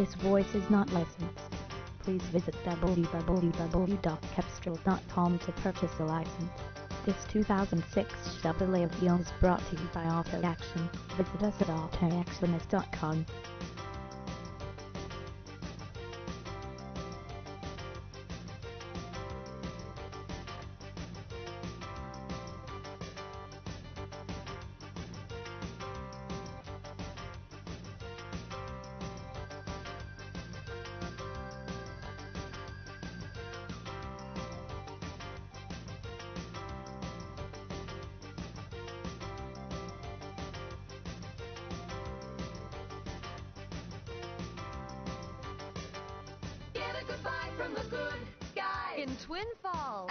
this voice is not licensed. Please visit www.kepstrel.com to purchase a license. This 2006 Chevrolet Aveo is brought to you by Auto Action. Visit us at autoactionist.com. Goodbye from the good guys in Twin Falls.